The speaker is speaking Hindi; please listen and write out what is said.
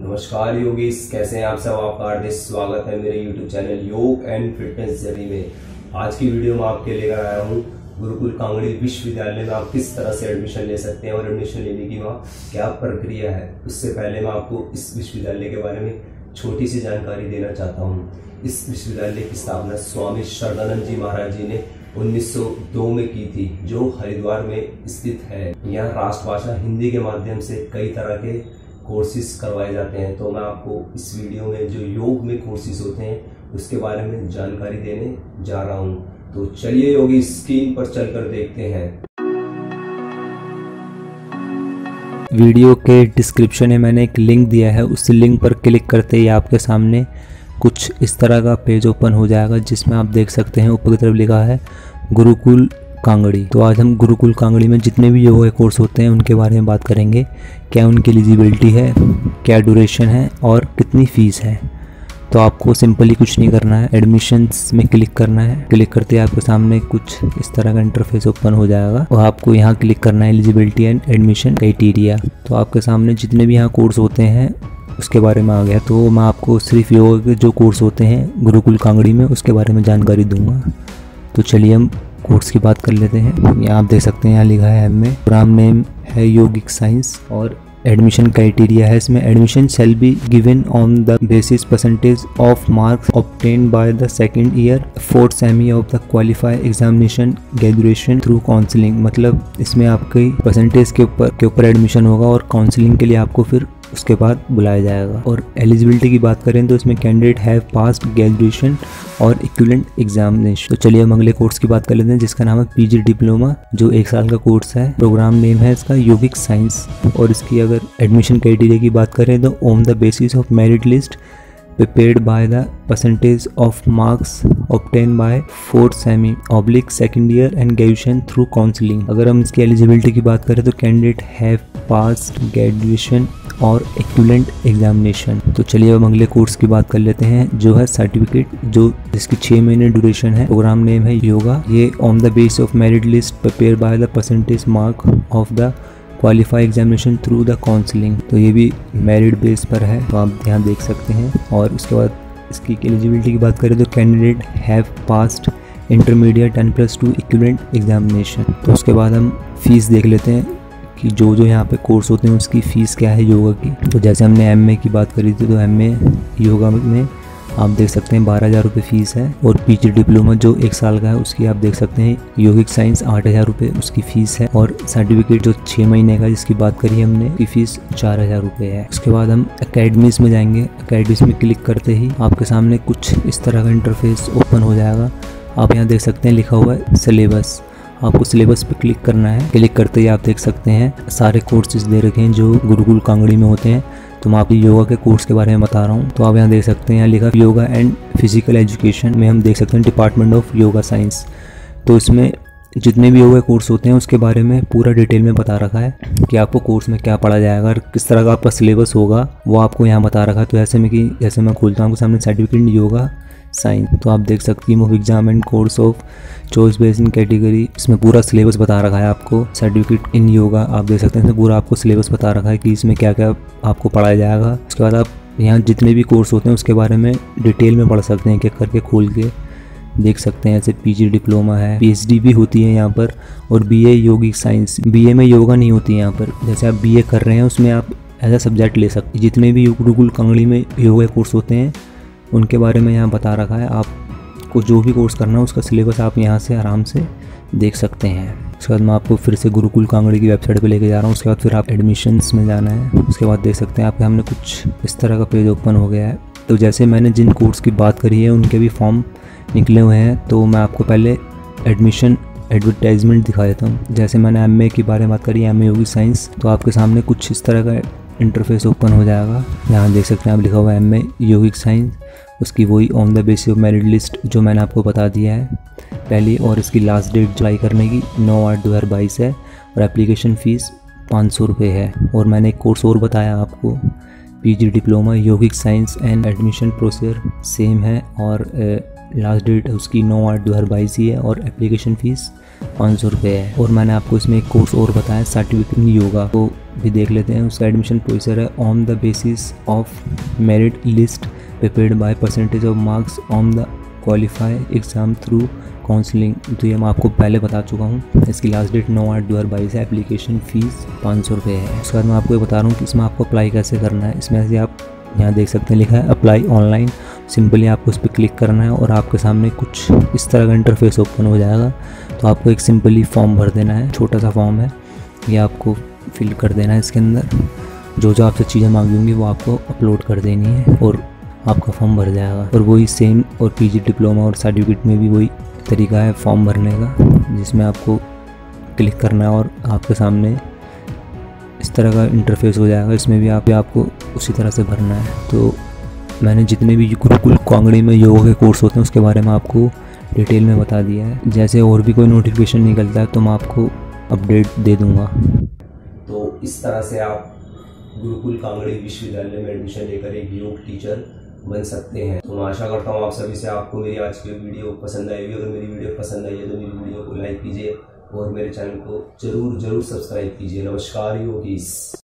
नमस्कार योगीस, कैसे हैं आप सब। आपका हार्दिक स्वागत है मेरे YouTube चैनल योग एंड फिटनेस जर्नी में। आज की वीडियो में आपके लेकर आया हूँ गुरुकुल कांगड़ी विश्वविद्यालय में आप किस तरह से एडमिशन ले सकते हैं और एडमिशन लेने की वहाँ क्या प्रक्रिया है। उससे पहले मैं आपको इस विश्वविद्यालय के बारे में छोटी सी जानकारी देना चाहता हूँ। इस विश्वविद्यालय की स्थापना स्वामी श्रद्धानंद जी महाराज जी ने 1902 में की थी, जो हरिद्वार में स्थित है। यहाँ राष्ट्रभाषा हिंदी के माध्यम से कई तरह के कोर्सेज करवाए जाते हैं। तो मैं आपको इस वीडियो में जो योग में कोर्सेज होते हैं उसके बारे में जानकारी देने जा रहा हूँ। तो चलिए योगी, स्क्रीन पर चलकर देखते हैं। वीडियो के डिस्क्रिप्शन में मैंने एक लिंक दिया है, उस लिंक पर क्लिक करते ही आपके सामने कुछ इस तरह का पेज ओपन हो जाएगा, जिसमें आप देख सकते हैं ऊपर की तरफ लिखा है गुरुकुल कांगड़ी। तो आज हम गुरुकुल कांगड़ी में जितने भी योगा कोर्स होते हैं उनके बारे में बात करेंगे। क्या उनकी एलिजिबिलिटी है, क्या ड्यूरेशन है और कितनी फ़ीस है। तो आपको सिंपली कुछ नहीं करना है, एडमिशन्स में क्लिक करना है। क्लिक करते ही आपके सामने कुछ इस तरह का इंटरफेस ओपन हो जाएगा और आपको यहाँ क्लिक करना है एलिजिबिलिटी एंड एडमिशन क्राइटेरिया। तो आपके सामने जितने भी यहाँ कोर्स होते हैं उसके बारे में आ गया। तो मैं आपको सिर्फ योगा के जो कोर्स होते हैं गुरुकुल कांगड़ी में उसके बारे में जानकारी दूंगा। तो चलिए हम कोर्स की बात कर लेते हैं। यहाँ आप देख सकते हैं, यहाँ लिखा है एम ए, प्रोग्राम नेम है योगिक साइंस और एडमिशन क्राइटेरिया है इसमें admission shall be given on the basis percentage of marks obtain by the second year fourth semi of the qualify examination graduation through counselling. मतलब इसमें आपकी परसेंटेज के ऊपर एडमिशन होगा और काउंसलिंग के लिए आपको फिर उसके बाद बुलाया जाएगा। और एलिजिबिलिटी की बात करें तो इसमें कैंडिडेट हैव पास्ड ग्रेजुएशन और इक्विवेलेंट एग्जामिनेशन। तो चलिए हम अगले कोर्स की बात कर लेते हैं, जिसका नाम है पीजी डिप्लोमा, जो 1 साल का कोर्स है। प्रोग्राम नेम है इसका योगिक साइंस। और इसकी अगर एडमिशन क्राइटेरिया की बात करें तो on the basis of merit list prepared by the percentage of marks obtained by 4th semi oblique second year and graduation through counseling। अगर हम इसकी eligibility की बात करें तो candidate have passed graduation और equivalent examination। तो चलिए अब अगले कोर्स की बात कर लेते हैं, जो है सर्टिफिकेट, जो जिसकी 6 महीने ड्यूरेशन है। प्रोग्राम नेम है योगा। ये on the base of merit list prepared by the percentage mark of the qualify examination through the counselling. तो ये भी मेरिट बेस पर है, तो आप यहाँ देख सकते हैं। और उसके बाद इसकी एलिजिबिलिटी की बात करें तो candidate have passed intermediate 10+2 equivalent examination. तो उसके बाद हम फीस देख लेते हैं कि जो जो यहाँ पे कोर्स होते हैं उसकी फ़ीस क्या है योगा की। तो जैसे हमने एमए की बात करी थी, तो एमए योगा में आप देख सकते हैं 12,000 रुपये फ़ीस है। और पीजी डिप्लोमा जो 1 साल का है उसकी आप देख सकते हैं योगिक साइंस 8,000 रुपये उसकी फ़ीस है। और सर्टिफिकेट जो 6 महीने का जिसकी बात करी हमने, उसकी फ़ीस 4,000 रुपये है। उसके बाद हम अकेडमीज़ में जाएंगे। अकेडमीज़ में क्लिक करते ही आपके सामने कुछ इस तरह का इंटरफेस ओपन हो जाएगा। आप यहाँ देख सकते हैं लिखा हुआ है सिलेबस। आपको सिलेबस पे क्लिक करना है। क्लिक करते ही आप देख सकते हैं सारे कोर्सेज दे रखे हैं जो गुरुकुल कांगड़ी में होते हैं। तो मैं आपको योगा के कोर्स के बारे में बता रहा हूँ। तो आप यहाँ देख सकते हैं, यहाँ लिखा योगा एंड फिजिकल एजुकेशन में हम देख सकते हैं डिपार्टमेंट ऑफ योगा साइंस। तो इसमें जितने भी योगा कोर्स होते हैं उसके बारे में पूरा डिटेल में बता रखा है कि आपको कोर्स में क्या पढ़ा जाएगा और किस तरह का आपका सिलेबस होगा, वो आपको यहाँ बता रखा है। तो ऐसे में कि जैसे मैं खोलता हूँ आपके सामने सर्टिफिकेट योगा साइंस, तो आप देख सकते हैं मुख्य exam and course of choice based in category. इसमें पूरा सिलेबस बता रखा है आपको। सर्टिफिकेट इन योगा आप देख सकते हैं, इसमें पूरा आपको सिलेबस बता रखा है कि इसमें क्या क्या आपको पढ़ाया जाएगा। उसके बाद आप यहाँ जितने भी कोर्स होते हैं उसके बारे में डिटेल में पढ़ सकते हैं, क्या करके खोल के देख सकते हैं। ऐसे पीजी डिप्लोमा है, पीएचडी भी होती है यहाँ पर, और बीए योगिक साइंस। बीए में योगा नहीं होती है यहाँ पर। जैसे आप बीए कर रहे हैं उसमें आप एज अ सब्जेक्ट ले सकते हैं। जितने भी गुरुकुल कांगड़ी में योगा कोर्स होते हैं उनके बारे में यहाँ बता रखा है। आपको जो भी कोर्स करना है उसका सिलेबस आप यहाँ से आराम से देख सकते हैं। उसके बाद मैं आपको फिर से गुरुकुल कांगड़ी की वेबसाइट पे लेके जा रहा हूँ। उसके बाद फिर आप एडमिशन्स में जाना है। उसके बाद देख सकते हैं आपके हमने कुछ इस तरह का पेज ओपन हो गया है। तो जैसे मैंने जिन कोर्स की बात करी है उनके भी फॉर्म निकले हुए हैं। तो मैं आपको पहले एडमिशन एडवर्टाइजमेंट दिखा देता हूँ। जैसे मैंने एमए के बारे में बात करी, एमए योगी साइंस, तो आपके सामने कुछ इस तरह का इंटरफेस ओपन हो जाएगा। यहाँ देख सकते हैं आप लिखा हुआ है एमए योगिक साइंस, उसकी वही on the basis of merit list जो मैंने आपको बता दिया है पहले। और इसकी लास्ट डेट अप्लाई करने की 9/8/2022 है और एप्लीकेशन फ़ीस 500 रुपये है। और मैंने एक कोर्स और बताया आपको, PG diploma yogic science and admission procedure same है और लास्ट डेट उसकी 9/8/2022 ही है और एप्लीकेशन फ़ीस 500 रुपये है। और मैंने आपको इसमें एक कोर्स और बताया सर्टिफिकेट योगा। तो भी देख लेते हैं। उसका एडमिशन प्रोसीजर है on the basis of merit list prepared by percentage of marks on the qualify exam through counselling. तो ये मैं आपको पहले बता चुका हूँ। इसकी लास्ट डेट 9/8/2022 है। एप्लीकेशन फ़ीस 500 रुपये है। उसके बाद मैं आपको ये बता रहा हूँ कि इसमें आपको अप्लाई कैसे करना है। इसमें से आप यहाँ देख सकते हैं लिखा है अप्लाई ऑनलाइन। सिंपली आपको उस पर क्लिक करना है और आपके सामने कुछ इस तरह का इंटरफेस ओपन हो जाएगा। तो आपको एक सिंपली फॉर्म भर देना है, छोटा सा फॉर्म है, ये आपको फिल कर देना है। इसके अंदर जो जो आपसे चीज़ें मांगी होंगी वो आपको अपलोड कर देनी है और आपका फॉर्म भर जाएगा। और वही सेम और पीजी डिप्लोमा और सर्टिफिकेट में भी वही तरीका है फॉर्म भरने का, जिसमें आपको क्लिक करना है और आपके सामने इस तरह का इंटरफेस हो जाएगा। इसमें भी आपको उसी तरह से भरना है। तो मैंने जितने भी गुरुकुल कांगड़ी में योगा के कोर्स होते हैं उसके बारे में आपको डिटेल में बता दिया है। जैसे और भी कोई नोटिफिकेशन निकलता है तो मैं आपको अपडेट दे दूँगा। तो इस तरह से आप गुरुकुल कांगड़ी विश्वविद्यालय में एडमिशन लेकर एक योग टीचर बन सकते हैं। तो मैं आशा करता हूँ आप सभी से आपको मेरी आज की वीडियो पसंद आई होगी। अगर मेरी वीडियो पसंद आई है तो मेरी वीडियो को लाइक कीजिए और मेरे चैनल को ज़रूर सब्सक्राइब कीजिए। नमस्कार योगीस।